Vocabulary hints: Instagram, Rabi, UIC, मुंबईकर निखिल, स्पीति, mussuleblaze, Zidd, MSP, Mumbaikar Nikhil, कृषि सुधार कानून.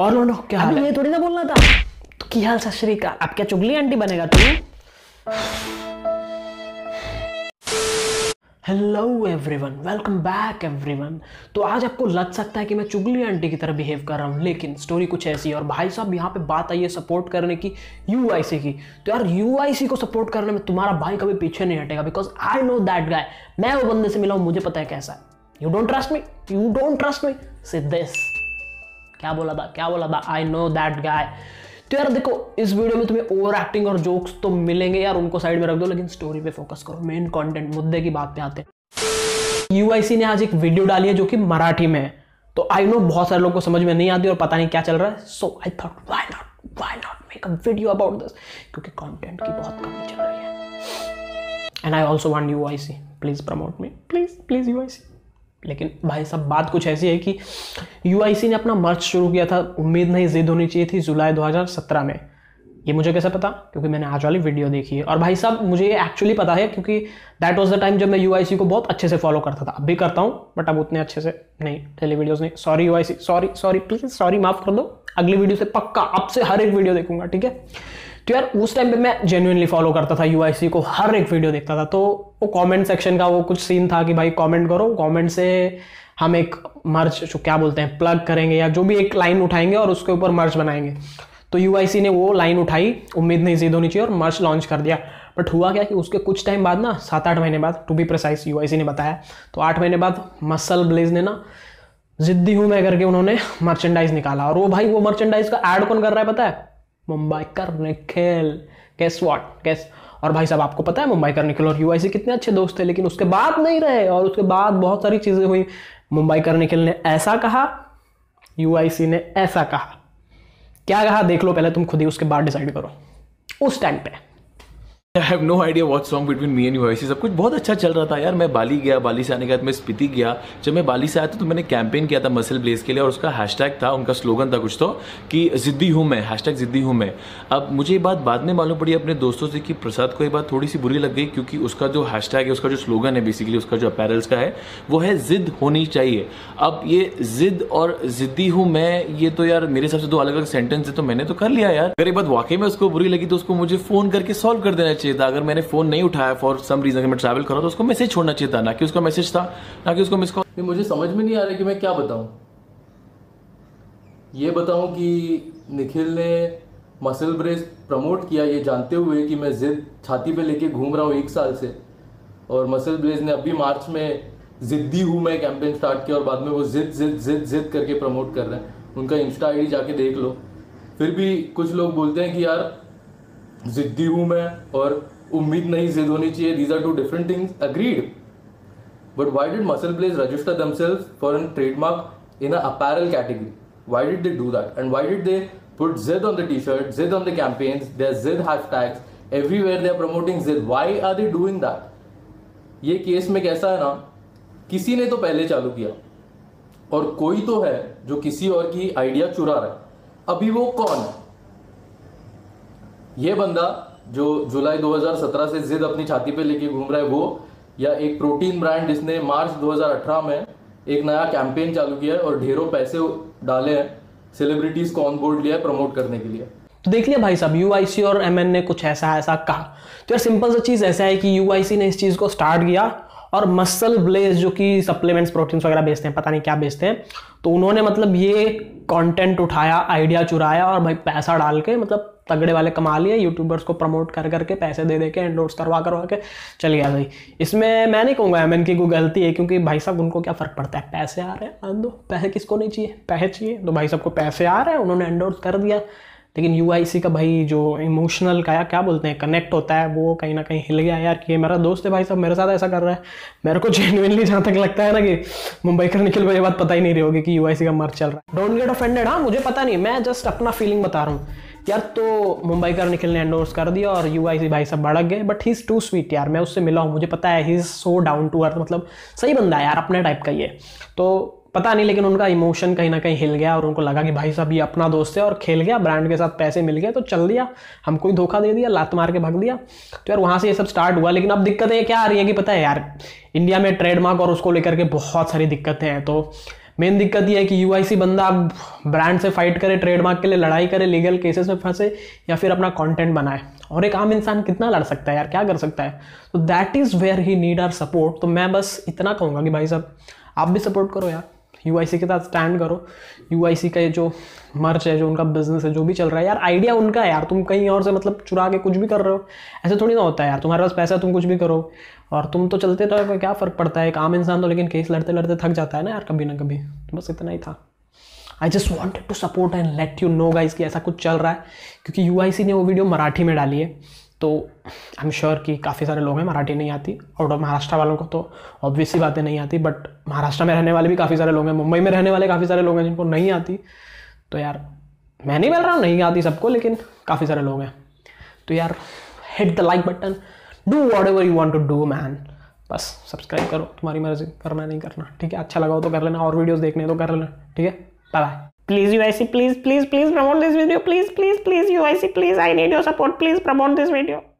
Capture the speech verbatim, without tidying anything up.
और उन्होंने क्या हाल है? ये थोड़ी ना बोलना था तो की हाल ससुरी का, आप क्या चुगली आंटी बनेगा तू? Hello everyone, welcome back everyone. तो आज आपको लग सकता है कि मैं चुगली आंटी की तरह बिहेव कर रहा हूँ, लेकिन स्टोरी कुछ ऐसी है। और भाई साहब यहाँ पे बात आई है सपोर्ट करने की यूआईसी की। तो यार यूआईसी को सपोर्ट करने में तुम्हारा भाई कभी पीछे नहीं हटेगा, because I know that guy. मैं वो बंदे से मिला हूँ, मुझे पता है कैसा है। You don't trust me, you don't trust me, say this क्या बोला था क्या बोला था आई नो दैट गाय। तो यार देखो, इस वीडियो में तुम्हें ओवर एक्टिंग और जोक्स तो मिलेंगे यार, उनको साइड में रख दो, लेकिन स्टोरी पे फोकस करो, मेन कंटेंट, मुद्दे की बात पे आते हैं। यूआईसी ने आज एक वीडियो डाली है जो कि मराठी में है। तो आई नो बहुत सारे लोगों को समझ में नहीं आती और पता नहीं क्या चल रहा है। So I thought why not why not make a video about this, क्योंकि कंटेंट की बहुत कमी चल रही है। And I also want UIC, please promote me, please please UIC. लेकिन भाई साहब बात कुछ ऐसी है कि यूआईसी ने अपना मर्च शुरू किया था, उम्मीद नहीं जिद होनी चाहिए थी, जुलाई दो हज़ार सत्रह में। ये मुझे कैसे पता? क्योंकि मैंने आज वाली वीडियो देखी है। और भाई साहब मुझे एक्चुअली पता है क्योंकि दैट वाज द टाइम जब मैं यूआईसी को बहुत अच्छे से फॉलो करता था। अब भी करता हूँ, बट अब उतने अच्छे से नहीं, पहले वीडियोज नहीं। Sorry UIC, sorry sorry please sorry, माफ कर दो। अगली वीडियो से पक्का अब से हर एक वीडियो देखूंगा, ठीक है? तो यार उस टाइम पे मैं जेन्युइनली फॉलो करता था यूआईसी को, हर एक वीडियो देखता था। तो वो कमेंट सेक्शन का वो कुछ सीन था कि भाई कमेंट करो, कमेंट से हम एक मर्च क्या बोलते हैं प्लग करेंगे या जो भी एक लाइन उठाएंगे और उसके ऊपर मर्च बनाएंगे। तो यूआईसी ने वो लाइन उठाई, उम्मीद नहीं जिद होनी चाहिए, और मर्च लॉन्च कर दिया। बट हुआ क्या कि उसके कुछ टाइम बाद ना, सात आठ महीने बाद टू बी प्रिसाइज यूआईसी ने बताया, तो आठ महीने बाद मसलब्लेज ने ना जिद्दी हूँ मैं करके उन्होंने मर्चेंडाइज निकाला। और वो भाई वो मर्चेंडाइज का एड कौन कर रहा है पता है? मुंबईकर निखिल। Guess what, guess. और भाई साहब आपको पता है मुंबईकर निखिल और यूआईसी कितने अच्छे दोस्त थे, लेकिन उसके बाद नहीं रहे। और उसके बाद बहुत सारी चीजें हुई। मुंबईकर निखिल ने ऐसा कहा, यूआईसी ने ऐसा कहा। क्या कहा देख लो पहले तुम खुद ही, उसके बाद डिसाइड करो। उस टाइम पे I have no idea what's wrong between me and U I C. सब कुछ बहुत अच्छा चल रहा था यार। मैं बाली गया, बाली से आने के बाद मैं स्पीति गया। जब मैं बाली से आया था तो मैंने कैंपेन किया था मसल ब्लेज के लिए, और उसका हैशटैग था, उनका स्लोगन था कुछ तो कि जिद्दी हूँ मैं, हैशटैग जिद्दी हूँ मैं। अब मुझे ये बात बाद में मालूम पड़ी अपने दोस्तों से कि प्रसाद को ये बात थोड़ी सी बुरी लग गई, क्योंकि उसका जो हैशटैग है, उसका जो स्लोगन है, बेसिकली उसका जो अपैरल्स का है, वो है जिद होनी चाहिए। अब ये जिद और जिद्दी हूँ मैं, ये तो यार मेरे हिसाब से दो अलग अलग सेंटेंस है, तो मैंने तो कर लिया यार। अगर ये बात वाकई में उसको बुरी लगी तो उसको मुझे फोन करके सॉल्व कर देना चाहिए था। अगर मैंने फोन नहीं उठाया फॉर सम रीजन, अगर मैं ट्रैवल कर रहा हूं तो उसको मैसेज छोड़ना चाहिए था, ना कि उसका मैसेज था, ना कि उसको मिस कॉल। मुझे समझ में नहीं आ रहा कि मैं क्या बताऊं। ये बताऊं कि निखिल ने मसल ब्रेस प्रमोट किया ये जानते हुए कि मैं जिद छाती पे लेके घूम रहा हूं एक साल से, और मसल ब्रेस ने अभी मार्च में जिद्दी हूं मैं कैंपेन स्टार्ट किया और बाद में वो जिद जिद जिद जिद करके प्रमोट कर रहे हैं। उनका इंस्टा आईडी जाके देख लो। फिर भी कुछ लोग बोलते हैं कि यार जिद्दी हूँ मैं और उम्मीद नहीं जिद होनी चाहिए, these are two different things, agreed. But why did MuscleBlaze register themselves for an trademark in a apparel category? Why did they do that? And why did they put zid on the T shirt, zid on the campaigns, there zid hashtags everywhere, they are promoting zid. Why are they doing that? ये case में कैसा है ना, किसी ने तो पहले चालू किया और कोई तो है जो किसी और की आइडिया चुरा रहा है। अभी वो कौन है? ये बंदा जो जुलाई दो हज़ार सत्रह से जिद अपनी छाती पे लेके घूम रहा है वो, या एक प्रोटीन ब्रांड जिसने मार्च दो हज़ार अठारह में एक नया कैंपेन चालू किया है और ढेरों पैसे डाले हैं, सेलिब्रिटीज को ऑन बोर्ड लिया है प्रमोट करने के लिए। तो देख लिया भाई साहब, यूआईसी और एमएन ने कुछ ऐसा ऐसा कहा। तो यार सिंपल सा चीज ऐसा है कि यूआईसी ने इस चीज को स्टार्ट किया, और मसल ब्लेज जो कि सप्लीमेंट्स, प्रोटीन्स वगैरह बेचते हैं, पता नहीं क्या बेचते हैं, तो उन्होंने मतलब ये कंटेंट उठाया, आइडिया चुराया और भाई पैसा डाल के, मतलब तगड़े वाले कमा लिए, यूट्यूबर्स को प्रमोट कर करके, पैसे दे दे के, एंडोर्स करवा करवा के चल गया भाई। इसमें मैं नहीं कहूँगा एमएन की कोई गलती है, क्योंकि भाई साहब उनको क्या फ़र्क पड़ता है, पैसे आ रहे हैं, दो पैसे किसको नहीं चाहिए, पैसे चाहिए तो भाई साहब को पैसे आ रहे हैं, उन्होंने एंडोर्स कर दिया। लेकिन यूआईसी का भाई जो इमोशनल का क्या बोलते हैं कनेक्ट होता है, वो कहीं ना कहीं हिल गया यार कि ये मेरा दोस्त है, भाई साहब मेरे साथ ऐसा कर रहा है। मेरे को जेन्युइनली जहाँ तक लगता है ना कि मुंबईकर निखिल को ये बात पता ही नहीं रही होगी कि यूआईसी का मर्च चल रहा है। डोंट गेट ऑफेंडेड, हाँ मुझे पता नहीं, मैं जस्ट अपना फीलिंग बता रहा हूँ यार। तो मुंबईकर निखिल ने एंडोर्स कर दिया और यूआईसी भाई साहब भड़क गए, but he is too sweet यार। मैं उससे मिला हूँ, मुझे पता है he is so down to earth, मतलब सही बंदा है यार, अपने टाइप का ये तो पता नहीं, लेकिन उनका इमोशन कहीं ना कहीं हिल गया और उनको लगा कि भाई साहब ये अपना दोस्त है और खेल गया, ब्रांड के साथ पैसे मिल गए तो चल दिया, हमको ही धोखा दे दिया, लात मार के भाग दिया। तो यार वहाँ से ये सब स्टार्ट हुआ। लेकिन अब दिक्कतें क्या आ रही है कि पता है यार इंडिया में ट्रेडमार्क और उसको लेकर के बहुत सारी दिक्कतें हैं। तो मेन दिक्कत यह है कि यूआईसी बंदा आप ब्रांड से फाइट करे, ट्रेडमार्क के लिए लड़ाई करे, लीगल केसेस में फंसे या फिर अपना कंटेंट बनाए, और एक आम इंसान कितना लड़ सकता है यार, क्या कर सकता है। तो that is where he need our support. तो मैं बस इतना कहूँगा कि भाई साहब आप भी सपोर्ट करो यार, यूआईसी के साथ स्टैंड करो। यूआईसी का ये जो मर्च है, जो उनका बिजनेस है, जो भी चल रहा है यार, आइडिया उनका है यार, तुम कहीं और से मतलब चुरा के कुछ भी कर रहे हो, ऐसे थोड़ी ना होता है यार। तुम्हारे पास पैसा, तुम कुछ भी करो और तुम तो चलते रहो, क्या फ़र्क पड़ता है एक आम इंसान तो, लेकिन केस लड़ते लड़ते थक जाता है ना यार कभी ना कभी। तो बस इतना ही था। I just wanted to support and let you know guys कि ऐसा कुछ चल रहा है, क्योंकि यूआईसी ने वो वीडियो मराठी में डाली है, तो आई एम श्योर कि काफ़ी सारे लोग हैं मराठी नहीं आती, आउट ऑफ महाराष्ट्र वालों को तो ऑब्वियसली बातें नहीं आती, बट महाराष्ट्र में रहने वाले भी काफ़ी सारे लोग हैं, मुंबई में रहने वाले काफ़ी सारे लोग हैं जिनको नहीं आती। तो यार मैं नहीं बोल रहा हूँ नहीं आती सबको, लेकिन काफ़ी सारे लोग हैं। तो यार hit the like button, do what ever you want to do man, बस सब्सक्राइब करो, तुम्हारी मर्जी करना नहीं करना, ठीक है। अच्छा लगा हो तो कर लेना, और वीडियोज़ देखने तो कर लेना, ठीक है। Bye bye. Please U I C, please, please, please promote this video. Please, please, please U I C, please. I need your support. Please promote this video.